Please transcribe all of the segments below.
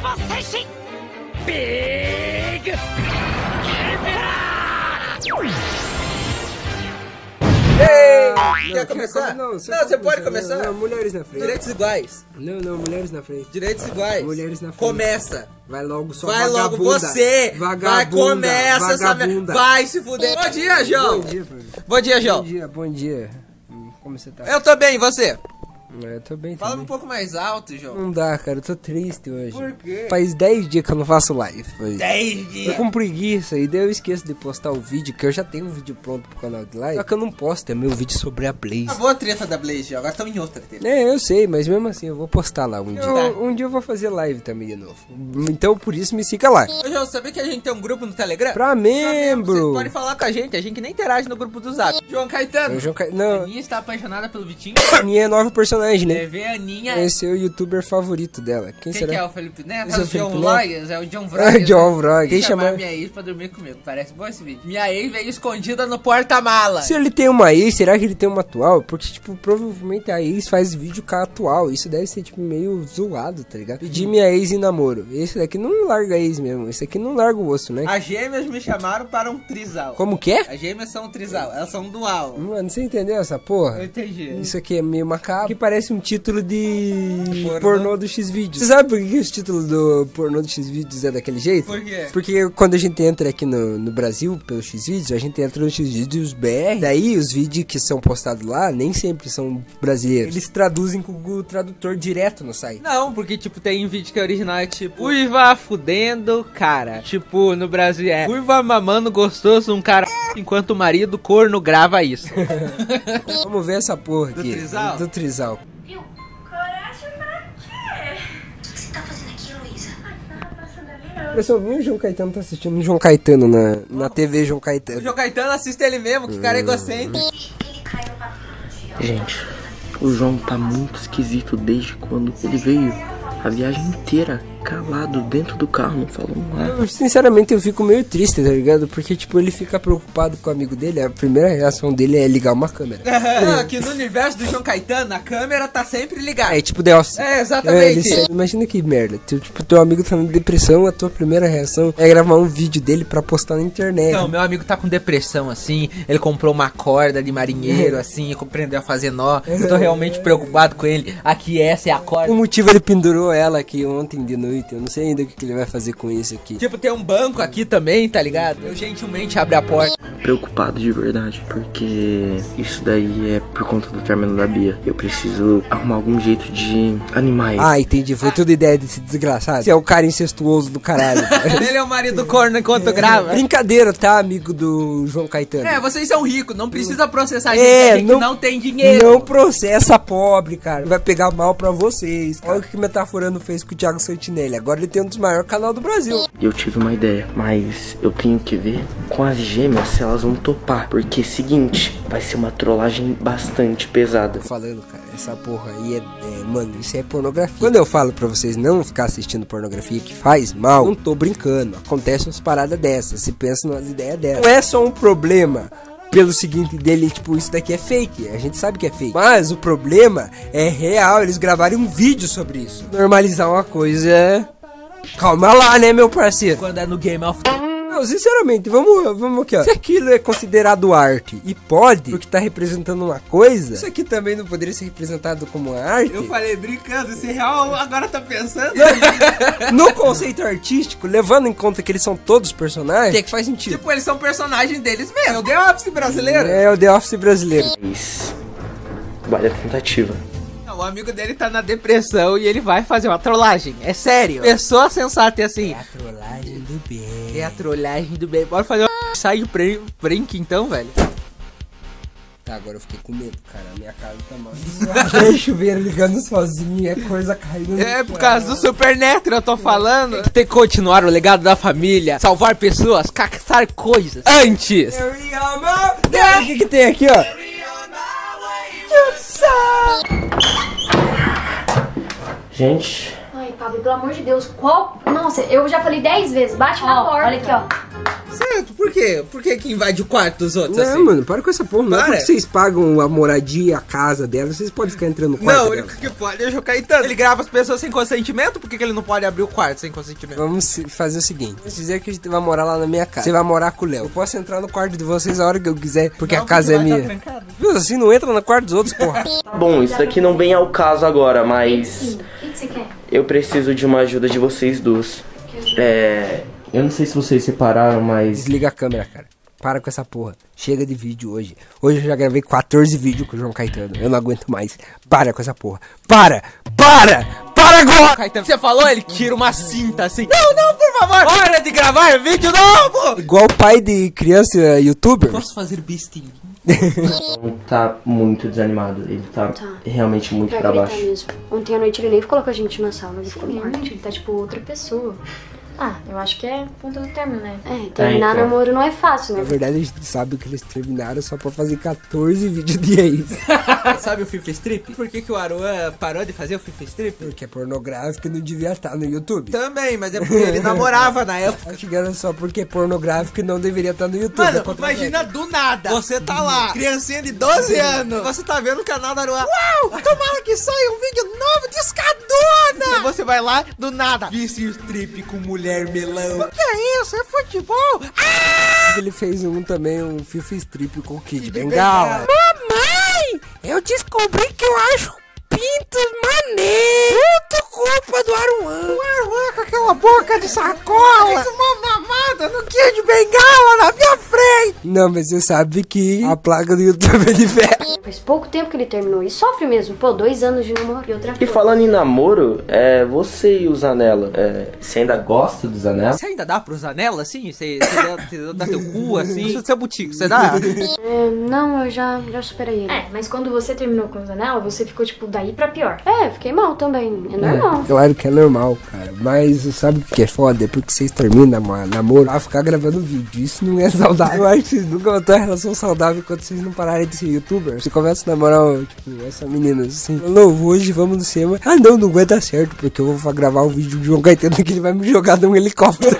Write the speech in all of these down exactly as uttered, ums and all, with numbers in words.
ば戦士ビッグキラー! Quer começar? Não, não, você pode começar. Não, não, mulheres na frente. Direitos iguais. Não, não, mulheres na frente. Direitos iguais. Mulheres na frente. Começa. Vai logo só Vai vagabunda. Logo você. Vagabunda. Vai, começa vagabunda. Essa... Vai se fuder. Bom dia, João. Bom dia, João. Bom dia, João. Bom dia, bom dia. Como você tá? Eu tô bem, e você? Eu tô bem. Fala também. Um pouco mais alto, João. Não dá, cara, eu tô triste hoje. Por quê? Faz dez dias que eu não faço live. dez dias? Tô com preguiça e daí eu esqueço de postar o vídeo, que eu já tenho um vídeo pronto pro canal de live. Só que eu não posto, é meu vídeo sobre a Blaze. Acabou a treta da Blaze, agora estamos em outra treta. É, eu sei, mas mesmo assim eu vou postar lá um dia. Eu, um dia eu vou fazer live também de novo. Então por isso me siga lá. Ô, João, sabia que a gente tem um grupo no Telegram? Pra membro! Você pode falar com a gente, a gente nem interage no grupo do Zap. João Caetano. Eu, João Ca... não. A Aninha está apaixonada pelo Vitinho. A Aninha é nova personagem. Né? T V Aninha. Esse é o youtuber favorito dela. Quem, Quem será? Que é o Felipe Neto? É o, é o John Vlogs? É o John Vlogs. É o John Vlogs. Quem chamar minha ex pra dormir comigo. Parece bom esse vídeo. Minha ex veio escondida no porta-mala. Se ele tem uma ex, será que ele tem uma atual? Porque, tipo, provavelmente a ex faz vídeo com a atual. Isso deve ser, tipo, meio zoado, tá ligado? Pedir minha ex em namoro. Esse daqui não larga a ex mesmo. Esse aqui não larga o osso, né? As gêmeas me chamaram para um trisal. Como que é? As gêmeas são um trisal. Elas são um dual. Mano, você entendeu essa porra? Eu entendi. Isso aqui é meio macabro. Parece um título de pornô, pornô do X-Vídeos. Você sabe por que esse título do pornô do X-Vídeos é daquele jeito? Por quê? Porque quando a gente entra aqui no, no Brasil pelo X-Vídeos, a gente entra no X-Vídeos B R. Daí os vídeos que são postados lá nem sempre são brasileiros. Eles traduzem com o Google Tradutor direto no site. Não, porque tipo tem vídeo que é original, é tipo uiva fudendo cara. Tipo no Brasil é uiva mamando gostoso um cara enquanto o marido corno grava isso. Vamos ver essa porra aqui. Do trisal? Do trisal. Viu? Coragem pra quê? O que você tá fazendo aqui, Luísa? Ai, tava passando ali. Eu só vi o João Caetano tá assistindo o João Caetano na, na T V João Caetano. O João Caetano assiste ele mesmo, que hum. cara é egocêntrico. Ele caiu pra frente. Gente, o João tá muito esquisito desde quando ele veio. A viagem inteira, calado, dentro do carro, não falou nada. Eu, sinceramente, eu fico meio triste, tá ligado? Porque, tipo, ele fica preocupado com o amigo dele. A primeira reação dele é ligar uma câmera. É, que no universo do João Caetano, a câmera tá sempre ligada. É, tipo, The Office. É, exatamente. É, ele, imagina que merda. Teu, tipo, teu amigo tá na depressão, a tua primeira reação é gravar um vídeo dele pra postar na internet. Não, meu amigo tá com depressão, assim. Ele comprou uma corda de marinheiro, assim, e aprendeu a fazer nó. Eu tô realmente preocupado com ele. Aqui, essa é a corda. O motivo ele pendurou ela aqui ontem de noite, eu não sei ainda o que, que ele vai fazer com isso aqui. Tipo, tem um banco aqui também, tá ligado? Eu gentilmente abro a porta. Preocupado de verdade, porque isso daí é por conta do término da Bia. Eu preciso arrumar algum jeito de animar ele. Ah, entendi, foi tudo ideia desse desgraçado. Você é o cara incestuoso do caralho. Ele é o marido corno enquanto é. grava. Brincadeira, tá, amigo do João Caetano? É, vocês são ricos, não precisa processar gente, é, gente não, que não tem dinheiro. Não processa pobre, cara. Vai pegar mal pra vocês, cara. Olha que metáfora fez com o Thiago Santinelli, agora ele tem um dos maiores canais do Brasil. Eu tive uma ideia, mas eu tenho que ver com as gêmeas se elas vão topar, porque seguinte, vai ser uma trollagem bastante pesada. Tô falando, cara, essa porra aí é, é, mano, isso é pornografia. Quando eu falo pra vocês não ficar assistindo pornografia que faz mal, não tô brincando, acontece umas paradas dessas, se pensa nas ideias dessas. Não é só um problema pelo seguinte dele, tipo, isso daqui é fake, a gente sabe que é fake, mas o problema é real, eles gravarem um vídeo sobre isso. Normalizar uma coisa, calma lá, né, meu parceiro? Quando é no Game of Thrones. Não, sinceramente, vamos, vamos aqui, ó. Se aquilo é considerado arte e pode, porque tá representando uma coisa, isso aqui também não poderia ser representado como arte? Eu falei brincando, se real agora tá pensando. No conceito artístico, levando em conta que eles são todos personagens, é que faz sentido. Tipo, eles são personagens deles mesmo. É o The Office brasileiro. É o The Office brasileiro. Isso. Vale a tentativa. O amigo dele tá na depressão e ele vai fazer uma trollagem. É sério. Pessoa sensata e assim. É a trollagem do bem. É a trollagem do bem. Bora fazer uma sai de prank então, velho. Tá, agora eu fiquei com medo, cara. A minha casa tá mal. É chuveiro ligando sozinho, é coisa caindo. É por causa do Supernatural, eu tô falando. Tem que ter que continuar o legado da família, salvar pessoas, caçar coisas. Antes. O que que tem aqui, ó? Gente, Oi, Flávio, pelo amor de Deus, qual... Nossa, eu já falei dez vezes, bate ó, na porta. Olha aqui, ó. Certo, por quê? Por que que invade o quarto dos outros não, assim? Não, mano, para com essa porra. Não é porque vocês pagam a moradia, a casa dela, vocês podem ficar entrando no quarto não, dela. Não, o único que pode é João Caetano. Ele grava as pessoas sem consentimento, por que que ele não pode abrir o quarto sem consentimento? Vamos fazer o seguinte, vamos dizer que a gente vai morar lá na minha casa. Você vai morar com o Léo. Eu posso entrar no quarto de vocês a hora que eu quiser, porque não, a casa porque é minha. Tá Deus, assim não entra no quarto dos outros, porra. Tá bom, isso daqui não vem ao caso agora, mas... O que você quer? Eu preciso de uma ajuda de vocês dois. É... Eu não sei se vocês separaram, mas... Desliga a câmera, cara. Para com essa porra. Chega de vídeo hoje. Hoje eu já gravei quatorze vídeos com o João Caetano. Eu não aguento mais. Para com essa porra. Para! Para! Para agora! Caetano, você falou, ele tira uma cinta assim. Não, não, por favor! Hora de gravar vídeo novo! Igual pai de criança youtuber. Posso fazer bestinho? Tá muito desanimado. Ele tá, tá. realmente muito pra baixo mesmo. Ontem à noite ele nem colocou a gente na sala. Ele ficou no quarto, ele tá tipo outra pessoa. Ah, eu acho que é ponto do término, né? É, terminar é, então. namoro não é fácil, né? Na verdade a gente sabe que eles terminaram só pra fazer quatorze vídeos de ex. Sabe o FIFA Strip? Por que que o Aruan parou de fazer o FIFA Strip? Porque é pornográfico e não devia estar no YouTube. Também, mas é porque ele namorava na época. Acho que era só porque é pornográfico e não deveria estar no YouTube. Mano, é imagina do nada, você tá lá, criancinha de doze anos, você tá vendo o canal da Aruan. Uau, tomara que saia um vídeo novo de escadona! E você vai lá, do nada, vice Strip com mulher. Melão. O que é isso? É futebol? Ah! Ele fez um também, um FIFA Strip com o Kid Bengala. Mamãe, eu descobri que eu acho pintos maneiro. Puta culpa do Aruan. O Aruan com aquela boca de sacola. Fez uma mamada no Kid Bengala na minha frente. Não, mas você sabe que a placa do YouTube é de ferro. Faz pouco tempo que ele terminou e sofre mesmo. Pô, dois anos de namoro e outra coisa. E falando em namoro, é, você e o Zanella, é, você ainda gosta do Zanella? Você ainda dá pro Zanella, assim? Você, você dá, dá teu cu, assim? Seu butico, você dá? É, não, eu já, já superei ele. É, mas quando você terminou com o Zanella, você ficou, tipo, daí pra pior. É, fiquei mal também. É normal. É, claro que é normal, cara. Mas sabe o que é foda? Depois que vocês terminam namoro, a ficar gravando vídeo. Isso não é saudável. Eu acho que vocês nunca vão ter uma relação saudável quando vocês não pararem de ser youtuber. Começa a namorar, tipo, essa menina assim. Novo, hoje vamos no cinema. Ah, não, não vai dar certo, porque eu vou gravar o um vídeo do João Caetano que ele vai me jogar de um helicóptero.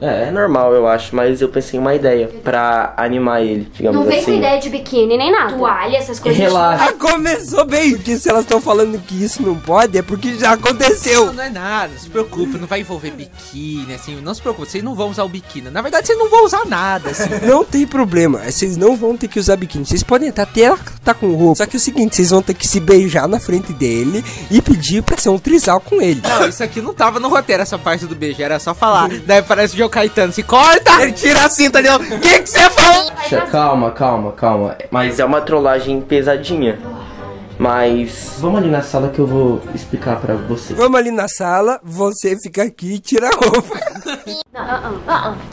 É, é normal, eu acho, mas eu pensei em uma ideia pra animar ele, digamos assim. Não vem com ideia de biquíni, nem nada. Toalha, essas coisas. Relaxa. De... Ah, começou bem, porque se elas estão falando que isso não pode, é porque já aconteceu. Não, não é nada, não se preocupe, não vai envolver biquíni, assim, não se preocupe, vocês não vão usar o biquíni. Na verdade, vocês não vão usar nada, assim. Não tem problema, vocês não vão ter que usar biquíni, vocês podem estar até tá com roupa. Só que é o seguinte, vocês vão ter que se beijar na frente dele e pedir pra ser um trisal com ele. Não, isso aqui não tava no roteiro, essa parte do beijo, era só falar. Daí parece o João Caetano, se corta, ele tira a cinta ali, ó. Que que você falou? Calma, calma, calma. Mas é uma trollagem pesadinha. Mas vamos ali na sala que eu vou explicar pra você. Vamos ali na sala, você fica aqui e tira a roupa.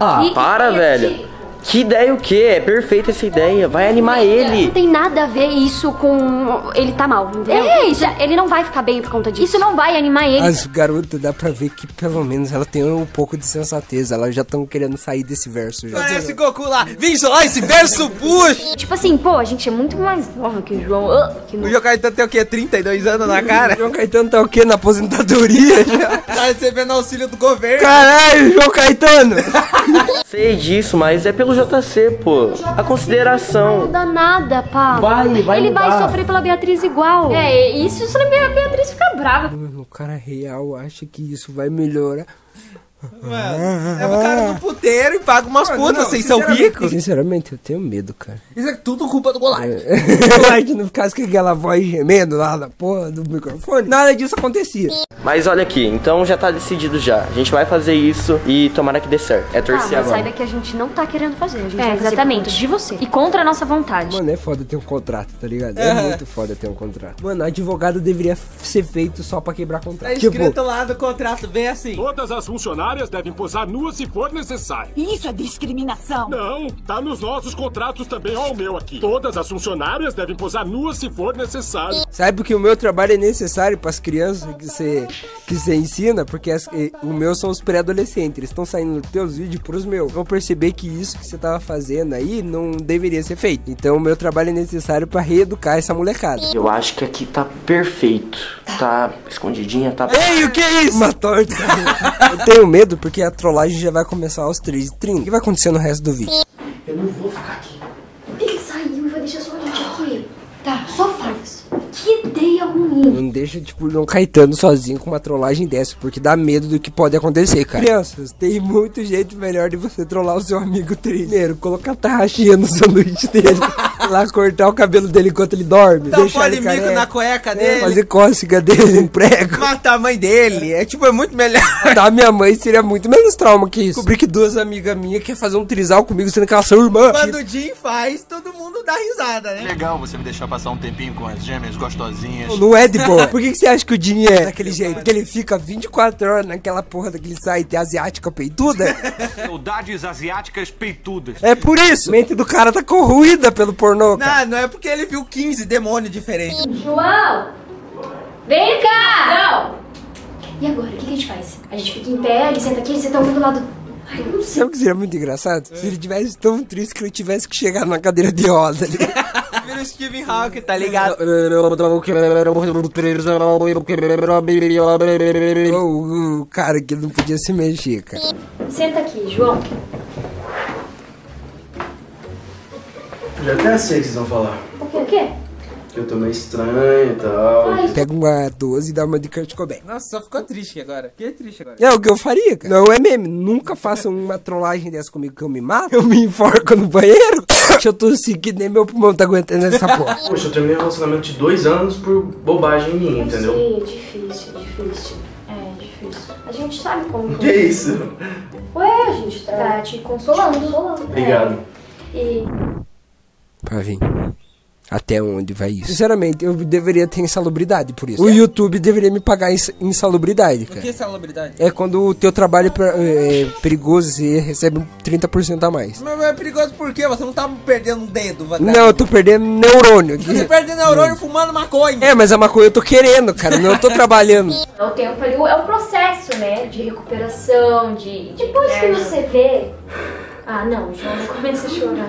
Ah, para, velho. Que ideia o quê? É perfeita essa ideia, vai animar ele. Não tem nada a ver isso com... ele tá mal, entendeu? É, isso... ele não vai ficar bem por conta disso. Isso não vai animar ele. As garotas, dá pra ver que pelo menos ela tem um pouco de sensatez. Elas já estão querendo sair desse verso. Já. Parece Goku lá, vem isolar esse verso, puxa! Tipo assim, pô, a gente é muito mais nova que o João. Uh, que o João Caetano tem o quê? trinta e dois anos na cara? O João Caetano tá o quê? Na aposentadoria? Já. Tá recebendo auxílio do governo. Caralho, João Caetano! Sei disso, mas é pelo J C, pô. A consideração. Não dá nada, pá. Vai, vai. Ele vai sofrer pela Beatriz igual. É, isso se a Beatriz fica brava. Mano, o cara real acha que isso vai melhorar. Mano, é o cara no puteiro e paga umas putas, vocês são ricos. Sinceramente, eu tenho medo, cara. Isso é tudo culpa do Golart. O Golart não ficasse com aquela voz gemendo lá na porra do microfone. Nada disso acontecia. Mas olha aqui, então já tá decidido já. A gente vai fazer isso e tomara que dê certo. É torcer ah, mas agora. Saiba que a gente não tá querendo fazer. A gente é, exatamente. De você. E contra a nossa vontade. Mano, é foda ter um contrato, tá ligado? É, é muito foda ter um contrato. Mano, advogado deveria ser feito só pra quebrar contrato. Tá escrito tipo, lá do contrato, bem assim. Todas as funcionárias devem posar nuas se for necessário. Isso é discriminação. Não, tá nos nossos contratos também, ó o meu aqui. Todas as funcionárias devem posar nuas se for necessário. Sabe que o meu trabalho é necessário pras crianças que você que você ensina, porque as, o meu são os pré-adolescentes, eles estão saindo dos teus vídeos pros meus. Vão perceber que isso que você tava fazendo aí não deveria ser feito. Então o meu trabalho é necessário pra reeducar essa molecada. Eu acho que aqui tá perfeito. Tá escondidinha, tá... Ei, o que é isso? Uma torta. Eu tenho medo porque a trollagem já vai começar aos três e trinta. O que vai acontecer no resto do vídeo? Eu não vou ficar aqui. Ele saiu e vai deixar só a gente aqui. Tá, só faz. Que ideia ruim. Não deixa, tipo, o João Caetano sozinho com uma trollagem dessa, porque dá medo do que pode acontecer, cara. Crianças, tem muito jeito melhor de você trollar o seu amigo triste. Primeiro, colocar tarraxinha no sanduíche dele. Lá cortar o cabelo dele enquanto ele dorme. Então, deixar ele careca, na cueca dele. É, fazer cócega dele, um prego. Matar a mãe dele. É tipo, é muito melhor. Matar minha mãe seria muito menos trauma que isso. Descobri que duas amigas minhas querem fazer um trisal comigo sendo que elas são irmãs. Quando o Jim faz, todo mundo dá risada, né? Legal você me deixar passar um tempinho com as gêmeas gostosinhas. Não, não é de boa. Por que, que você acha que o Jim é daquele jeito? Porque ele fica vinte e quatro horas naquela porra daquele site asiática peituda. Saudades asiáticas peitudas. É por isso. A mente do cara tá corroída pelo pornô. Não, não é porque ele viu quinze demônios diferentes. João! Vem cá! Não! E agora, o que, que a gente faz? A gente fica em pé, ele senta aqui, eles sentam um do lado... Ai, não sei. Sabe o que seria muito engraçado? É. Se ele tivesse tão triste que ele tivesse que chegar na cadeira de roda ali. Vira o Stephen Hawking, tá ligado? O oh, cara que não podia se mexer, cara. Senta aqui, João. Eu até sei o que vocês vão falar. O quê? O quê? Que eu tô meio estranho e tal. Ai. Pega uma doze e dá uma de Kurt Cobain. Nossa, só ficou triste agora. Fiquei triste agora. É o que eu faria, cara. Não é meme. Nunca façam uma trollagem dessa comigo que eu me mato. Eu me enforco no banheiro. Deixa eu tossir que nem meu pulmão tá aguentando essa porra. Poxa, eu terminei um relacionamento de dois anos por bobagem minha, entendeu? Sim, é difícil, difícil. É, difícil. A gente sabe como... Que é isso? Ué, a gente tá, tá te consolando. Te consolando. Obrigado. É. E... Pra vir. Até onde vai isso? Sinceramente, eu deveria ter insalubridade por isso. O YouTube deveria me pagar insalubridade, cara. O que é insalubridade? É quando o teu trabalho é perigoso e recebe trinta por cento a mais. Mas é perigoso por quê? Você não tá perdendo um dedo, Vandana. Não, eu tô perdendo neurônio. Você perdendo neurônio fumando maconha. É, mas a maconha eu tô querendo, cara. Não eu tô trabalhando. O tempo ali é um processo, né? De recuperação, de... Depois que você vê... Ah, não, João, começa a chorar.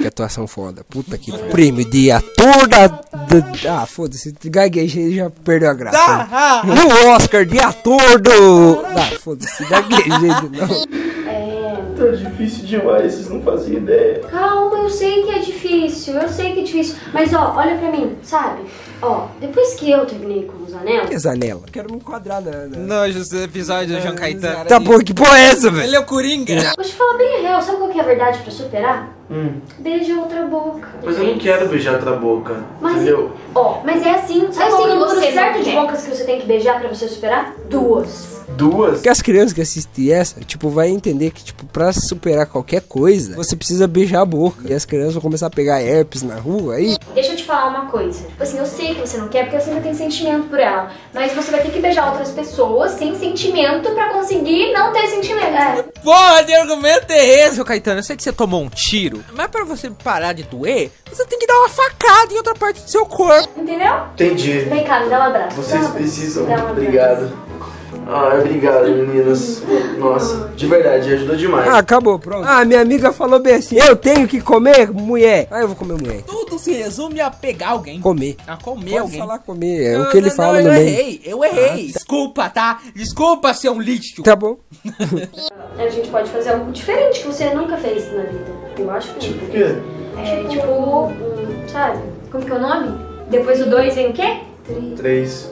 Que atuação foda, puta que prêmio de ator da... da ah, foda-se, gaguejei, já perdeu a graça. Ah, ah, no Oscar de ator do... Ah, foda-se, gaguejei de novo. É... Tá difícil demais, vocês não faziam ideia. Calma, eu sei que é difícil, eu sei que é difícil. Mas ó, olha pra mim, sabe? Ó, depois que eu terminei com os anelos... Que zanela? Quero me enquadrar na... na... Não, José, episódio do João Caetano. Tá bom, que porra é essa, velho? Ele é o Coringa. Vou te falar bem real, sabe qual que é a verdade pra superar? Hum. Beija outra boca. Mas eu não quero beijar outra boca, mas entendeu? Ó, oh, mas é assim, é assim, o número certo de bocas que você tem que beijar pra você superar? Duas. Duas? Porque as crianças que assistem essa, tipo, vai entender que, tipo, pra superar qualquer coisa, você precisa beijar a boca. E as crianças vão começar a pegar herpes na rua, aí... Deixa eu te falar uma coisa. Tipo assim, eu sei que você não quer, porque você ainda tem sentimento por ela. Mas você vai ter que beijar outras pessoas sem sentimento pra conseguir não ter sentimento. É. Porra, de argumento é esse, Caetano. Eu sei que você tomou um tiro. Mas pra você parar de doer, você tem que dar uma facada em outra parte do seu corpo. Entendeu? Entendi. Vem cá, me dá um abraço. Vocês precisam. Um obrigado. Ah, obrigado, meninas. Nossa, de verdade, ajudou demais. Ah, acabou, pronto. Ah, minha amiga falou bem assim, eu tenho que comer mulher. Ah, eu vou comer mulher. Tudo se resume a pegar alguém. Comer. A comer Pode alguém. falar comer, é não, o que não, ele não, fala eu também. Eu errei, eu errei. Ah, tá. Desculpa, tá? Desculpa ser um lixo. Tá bom. A gente pode fazer algo diferente que você nunca fez na vida. Eu acho que... Tipo o quê? É, tipo... Sabe? Como que é o nome? Depois do dois vem o quê? Três.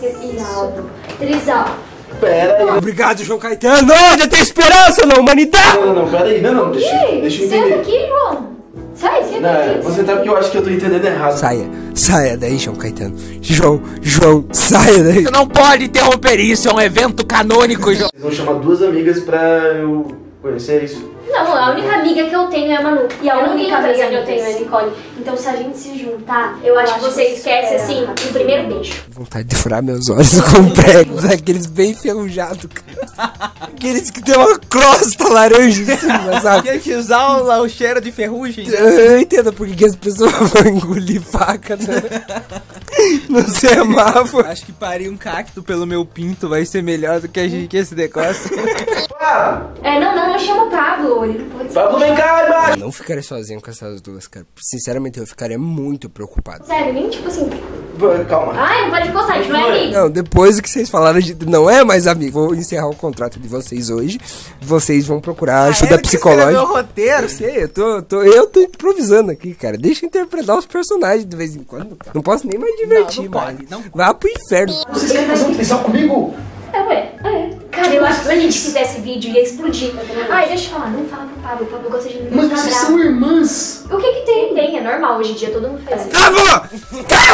Trisal. Trisal. Pera aí. Obrigado, João Caetano. Já tem esperança na humanidade. Não, não, não. Pera aí. Não, não. Deixa, deixa eu entender. Senta aqui, João. Sai, senta aqui. Você tá porque eu acho que eu tô entendendo errado. Saia. Saia daí, João Caetano. João, João, saia daí. Você não pode interromper isso. É um evento canônico, João. Vocês vão chamar duas amigas pra eu conhecer isso. Não, a única amiga que eu tenho é a Manu. E a eu única amiga que eu tenho é a Nicole. Então se a gente se juntar, eu acho, eu acho que você que esquece, assim, o primeiro beijo. Vontade de furar meus olhos com pregos, aqueles bem enferrujados, cara. Aqueles que tem uma crosta laranja em cima, sabe? Tem que usar o, o cheiro de ferrugem. Eu, eu entendo porque que as pessoas vão engolir faca, né? no semáforo. Acho que parir um cacto pelo meu pinto vai ser melhor do que, a gente, que esse negócio. Pablo! É, não, não, eu chamo o Pablo. Ele não pode ser. Pablo, vem cá, irmão! Não ficaria sozinho com essas duas, cara. Sinceramente, eu ficaria muito preocupado. Sério, nem tipo assim... Calma. Ai, não pode coçar, a gente não é amigo. Não, depois do que vocês falaram, a gente não é mais amigo. Vou encerrar o contrato de vocês hoje. Vocês vão procurar ajuda ah, psicológica. Meu roteiro, sei, eu tô, tô, eu tô improvisando aqui, cara. Deixa eu interpretar os personagens de vez em quando. Não posso nem mais divertir, mano. Vá pro inferno. Vocês querem fazer um trisal comigo? É, ué, é. Cara, eu acho que se a gente fizesse vídeo ia explodir. Ai, deixa eu falar, não fala pro Pablo, o Pablo gosta de me mostrar. Mas vocês são irmãs. O que que tem? Bem, é normal, hoje em dia todo mundo faz isso. Avô!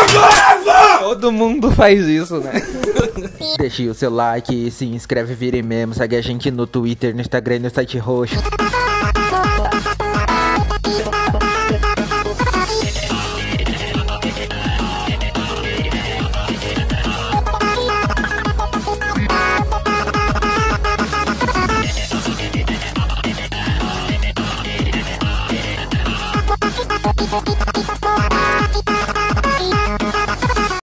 Avô! Avô! Todo mundo faz isso, né? Deixe o seu like, se inscreve, vire mesmo, segue a gente no Twitter, no Instagram e no site roxo.